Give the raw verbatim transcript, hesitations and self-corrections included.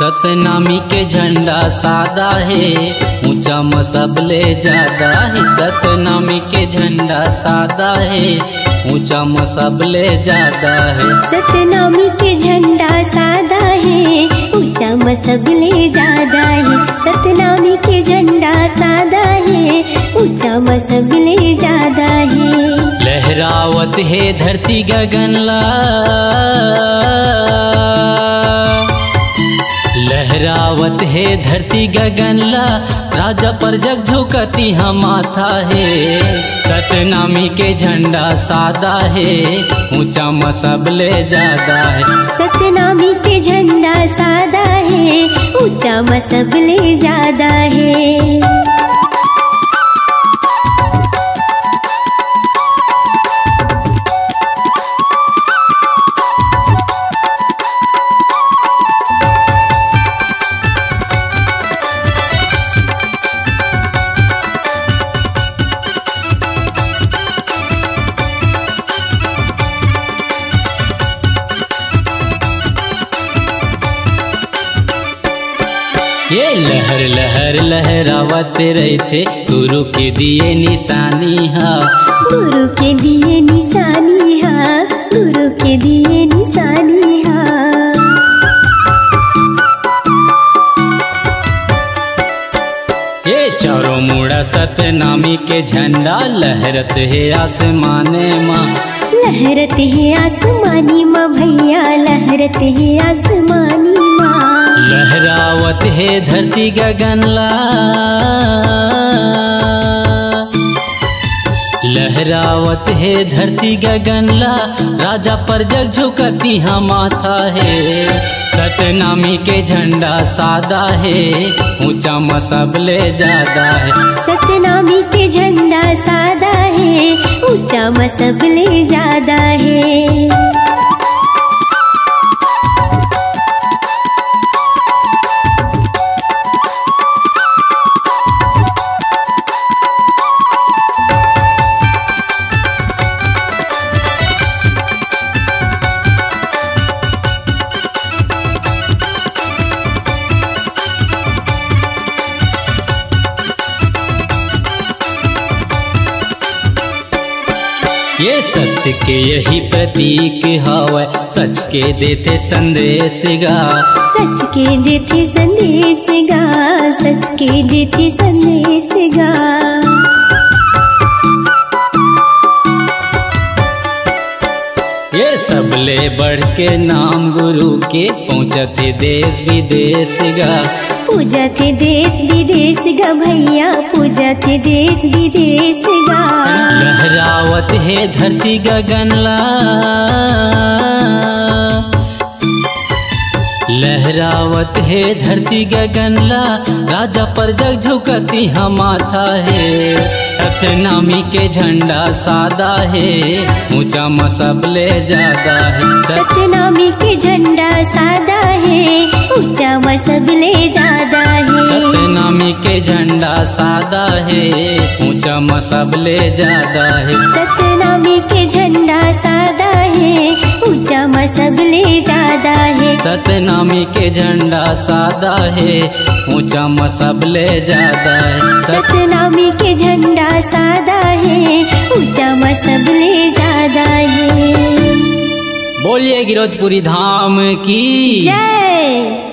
सतनामी के झंडा सादा है, ऊंचा मसबले ज्यादा है। सतनामी के झंडा सादा है, ऊंचा मसबले ज्यादा है। सतनामी के झंडा सादा है, ऊंचा मसबले ज्यादा है। सतनामी के झंडा सादा है, ऊंचा मसबले ज्यादा है। लहरावत है धरती गगनला, लहरावत है धरती गगनला, राजा पर जग झुकती हम माथा है। सतनामी के झंडा सादा है, ऊंचा मसबले ज्यादा है। सतनामी के झंडा सादा है, ऊंचा मसबले ज्यादा है। ये लहर लहर लहरावत रहते गुरु के दिए निशानी हा, गुरु के दिए निशानी हा, गुरु के दिए निशानी हा। ये चारों मुड़ा सतनामी के झंडा, लहरत है आसमाने माँ, लहरत है आसमानी माँ भैया, लहरत है आसमानी माँ। लहरावत है धरती गगनला, लहरावत है धरती गगनला, राजा पर जग झुकती हम माथा है। सतनामी के झंडा सादा है, ऊंचा मसबले ज्यादा है। सतनामी के झंडा सादा है, ऊंचा मसबले ज्यादा है। ये सत्य के यही प्रतीक हवै, सच के देते संदेश गा, सच के देते संदेश गा, सच के देते संदेश गा। ये सबले बढ़ के नाम गुरु के, पहुँचते देश विदेश गा, पूजा थे देश विदेश गा भैया, पूजा थे देश विदेश गा। लहरावत है धरती गगनला, लहरावत है धरती गगनला, राजा पर जग झुकती हम माथा है। सतनामी के झंडा सादा है, ऊंचा मसबले ज्यादा है। सतनामी के झंडा सादा है, ऊंचा मसबले ज्यादा है। सतनामी के झंडा सादा है, ऊंचा मसबले ज्यादा है। सतनामी के झंडा सादा है, ऊंचा मसबले ज्यादा है। सतनामी के झंडा सादा है, ऊंचा मसबले ज्यादा है। सतनामी के झंडा सादा है, ऊंचा मसबले ज्यादा है। बोलिए गिरोधपुरी धाम की जय।